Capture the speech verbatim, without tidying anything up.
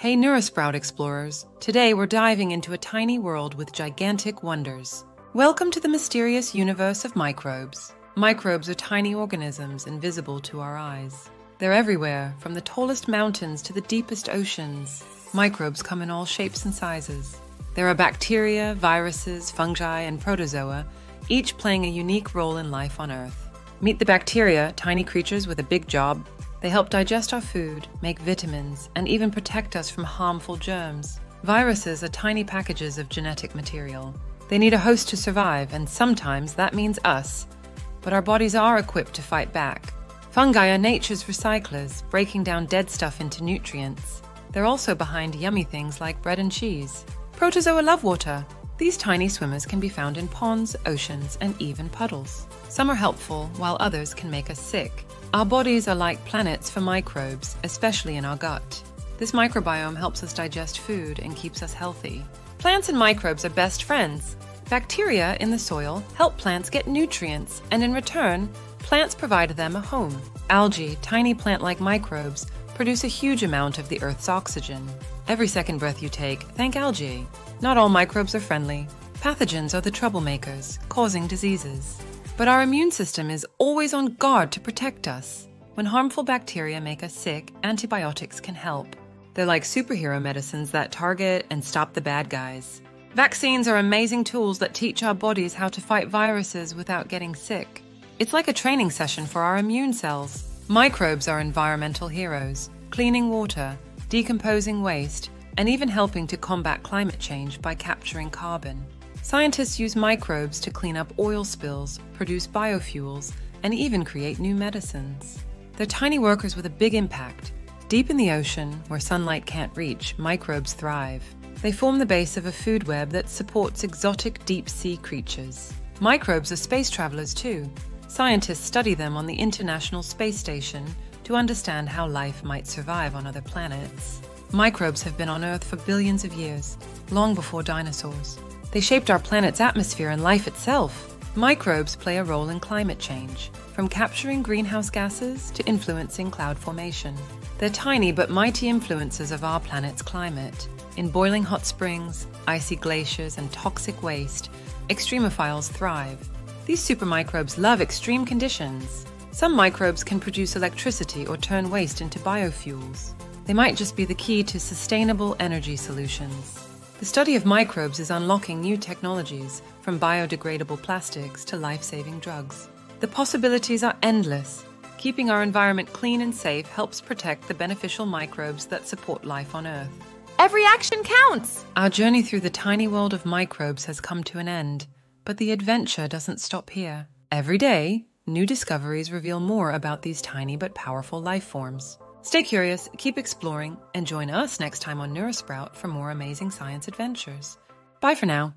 Hey Neura Sprout explorers, today we're diving into a tiny world with gigantic wonders. Welcome to the mysterious universe of microbes. Microbes are tiny organisms invisible to our eyes. They're everywhere, from the tallest mountains to the deepest oceans. Microbes come in all shapes and sizes. There are bacteria, viruses, fungi, and protozoa, each playing a unique role in life on Earth. Meet the bacteria, tiny creatures with a big job. They help digest our food, make vitamins, and even protect us from harmful germs. Viruses are tiny packages of genetic material. They need a host to survive, and sometimes that means us. But our bodies are equipped to fight back. Fungi are nature's recyclers, breaking down dead stuff into nutrients. They're also behind yummy things like bread and cheese. Protozoa love water. These tiny swimmers can be found in ponds, oceans, and even puddles. Some are helpful, while others can make us sick. Our bodies are like planets for microbes, especially in our gut. This microbiome helps us digest food and keeps us healthy. Plants and microbes are best friends. Bacteria in the soil help plants get nutrients, and in return, plants provide them a home. Algae, tiny plant-like microbes, produce a huge amount of the Earth's oxygen. Every second breath you take, thank algae. Not all microbes are friendly. Pathogens are the troublemakers, causing diseases. But our immune system is always on guard to protect us. When harmful bacteria make us sick, antibiotics can help. They're like superhero medicines that target and stop the bad guys. Vaccines are amazing tools that teach our bodies how to fight viruses without getting sick. It's like a training session for our immune cells. Microbes are environmental heroes, cleaning water, decomposing waste, and even helping to combat climate change by capturing carbon. Scientists use microbes to clean up oil spills, produce biofuels, and even create new medicines. They're tiny workers with a big impact. Deep in the ocean, where sunlight can't reach, microbes thrive. They form the base of a food web that supports exotic deep-sea creatures. Microbes are space travelers too. Scientists study them on the International Space Station to understand how life might survive on other planets. Microbes have been on Earth for billions of years, long before dinosaurs. They shaped our planet's atmosphere and life itself. Microbes play a role in climate change, from capturing greenhouse gases to influencing cloud formation. They're tiny but mighty influencers of our planet's climate. In boiling hot springs, icy glaciers, and toxic waste, extremophiles thrive. These supermicrobes love extreme conditions. Some microbes can produce electricity or turn waste into biofuels. They might just be the key to sustainable energy solutions. The study of microbes is unlocking new technologies, from biodegradable plastics to life-saving drugs. The possibilities are endless. Keeping our environment clean and safe helps protect the beneficial microbes that support life on Earth. Every action counts! Our journey through the tiny world of microbes has come to an end, but the adventure doesn't stop here. Every day, new discoveries reveal more about these tiny but powerful life forms. Stay curious, keep exploring, and join us next time on Neura Sprout for more amazing science adventures. Bye for now.